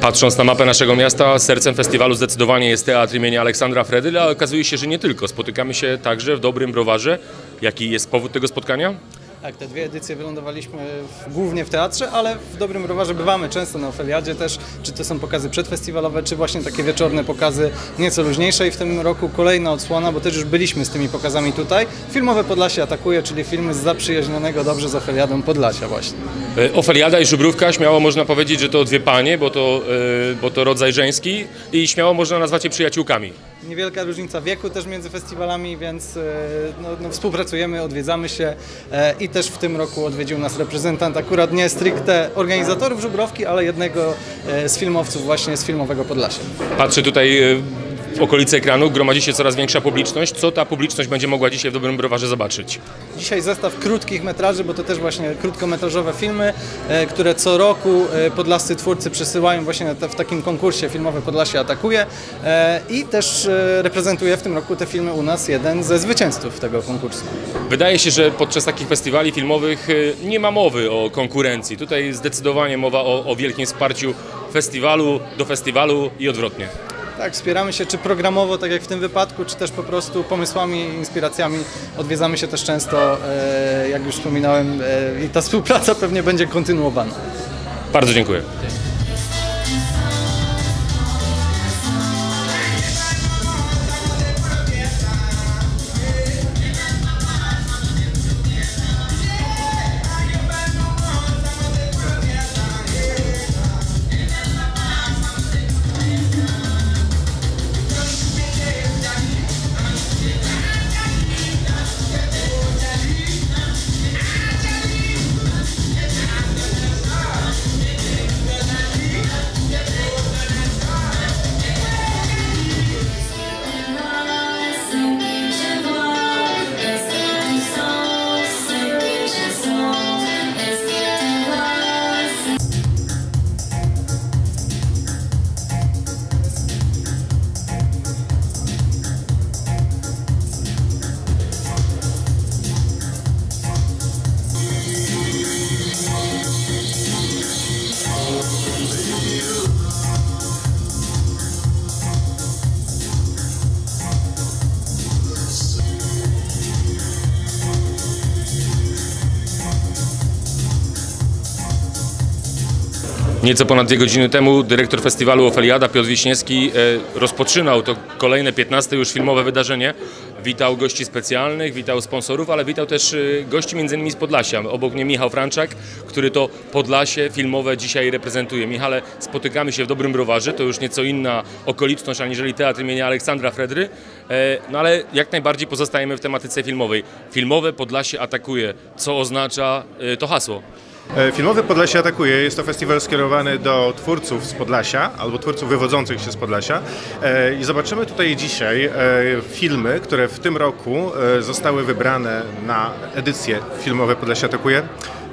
Patrząc na mapę naszego miasta, sercem festiwalu zdecydowanie jest teatr imienia Aleksandra Fredry, ale okazuje się, że nie tylko. Spotykamy się także w Dobrym Browarze. Jaki jest powód tego spotkania? Tak, te dwie edycje wylądowaliśmy głównie w teatrze, ale w Dobrym Browarze bywamy często na Offeliadzie też, czy to są pokazy przedfestiwalowe, czy właśnie takie wieczorne pokazy nieco luźniejsze i w tym roku kolejna odsłona, bo też już byliśmy z tymi pokazami tutaj. Filmowe Podlasie atakuje, czyli filmy z zaprzyjaźnionego dobrze z Offeliadą Podlasia właśnie. Offeliada i Żubrówka, śmiało można powiedzieć, że to dwie panie, bo to rodzaj żeński i śmiało można nazwać je przyjaciółkami. Niewielka różnica wieku też między festiwalami, więc współpracujemy, odwiedzamy się i też w tym roku odwiedził nas reprezentant, akurat nie stricte organizatorów Żubrowki, ale jednego z filmowców właśnie z Filmowego Podlasia. Patrzę tutaj w okolicy ekranu, gromadzi się coraz większa publiczność. Co ta publiczność będzie mogła dzisiaj w Dobrym Browarze zobaczyć? Dzisiaj zestaw krótkich metraży, bo to też właśnie krótkometrażowe filmy, które co roku podlascy twórcy przesyłają właśnie w takim konkursie Filmowe Podlasie atakuje i też reprezentuje w tym roku te filmy u nas jeden ze zwycięzców tego konkursu. Wydaje się, że podczas takich festiwali filmowych nie ma mowy o konkurencji. Tutaj zdecydowanie mowa o wielkim wsparciu festiwalu do festiwalu i odwrotnie. Tak, wspieramy się czy programowo, tak jak w tym wypadku, czy też po prostu pomysłami, inspiracjami. Odwiedzamy się też często, jak już wspominałem, i ta współpraca pewnie będzie kontynuowana. Bardzo dziękuję. Nieco ponad 2 godziny temu dyrektor festiwalu Offeliada, Piotr Wiśniewski, rozpoczynał to kolejne 15. już filmowe wydarzenie. Witał gości specjalnych, witał sponsorów, ale witał też gości m.in. z Podlasia. Obok mnie Michał Franczak, który to Podlasie filmowe dzisiaj reprezentuje. Michale, spotykamy się w Dobrym Browarze, to już nieco inna okoliczność aniżeli teatr imienia Aleksandra Fredry, no ale jak najbardziej pozostajemy w tematyce filmowej. Filmowe Podlasie atakuje, co oznacza to hasło? Filmowe Podlasie atakuje. Jest to festiwal skierowany do twórców z Podlasia albo twórców wywodzących się z Podlasia i zobaczymy tutaj dzisiaj filmy, które w tym roku zostały wybrane na edycję Filmowe Podlasie atakuje.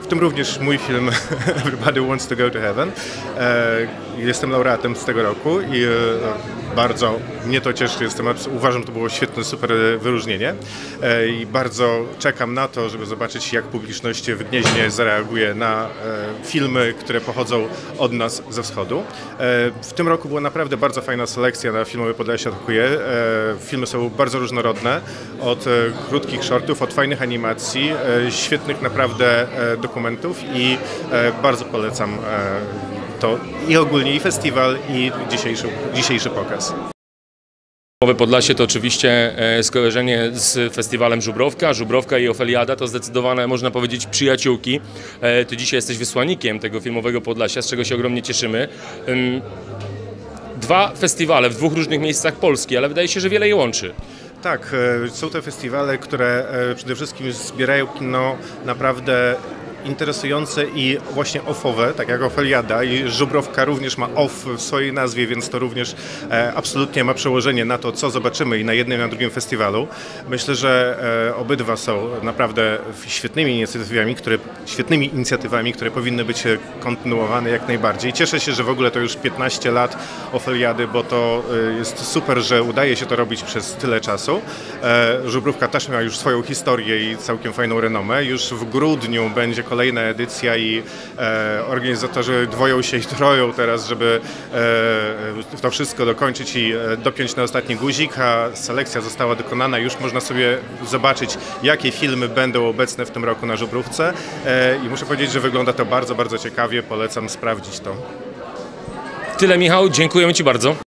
W tym również mój film Everybody Wants to Go to Heaven. Jestem laureatem z tego roku i bardzo mnie to cieszy. Uważam, że to było świetne, super wyróżnienie i bardzo czekam na to, żeby zobaczyć, jak publiczność w Gnieźnie zareaguje na filmy, które pochodzą od nas ze wschodu. W tym roku była naprawdę bardzo fajna selekcja na Filmowe Podlasie atakuje. Filmy są bardzo różnorodne, od krótkich shortów, od fajnych animacji, świetnych naprawdę dokumentów i bardzo polecam to i ogólnie i festiwal, i dzisiejszy pokaz. Filmowe Podlasie to oczywiście skojarzenie z festiwalem Żubrowka. Żubrowka i Offeliada to zdecydowane, można powiedzieć, przyjaciółki. Ty dzisiaj jesteś wysłannikiem tego Filmowego Podlasia, z czego się ogromnie cieszymy. Dwa festiwale w dwóch różnych miejscach Polski, ale wydaje się, że wiele je łączy. Tak, są te festiwale, które przede wszystkim zbierają kino naprawdę interesujące i właśnie offowe, tak jak Offeliada, i Żubrowka również ma off w swojej nazwie, więc to również absolutnie ma przełożenie na to, co zobaczymy i na jednym, i na drugim festiwalu. Myślę, że obydwa są naprawdę świetnymi inicjatywami, które powinny być kontynuowane jak najbardziej. Cieszę się, że w ogóle to już 15 lat Offeliady, bo to jest super, że udaje się to robić przez tyle czasu. Żubrówka też miała już swoją historię i całkiem fajną renomę. Już w grudniu będzie kolejna edycja i organizatorzy dwoją się i troją teraz, żeby to wszystko dokończyć i dopiąć na ostatni guzik, a selekcja została dokonana. Już można sobie zobaczyć, jakie filmy będą obecne w tym roku na Żubrówce i muszę powiedzieć, że wygląda to bardzo, bardzo ciekawie. Polecam sprawdzić to. Tyle, Michał. Dziękujemy Ci bardzo.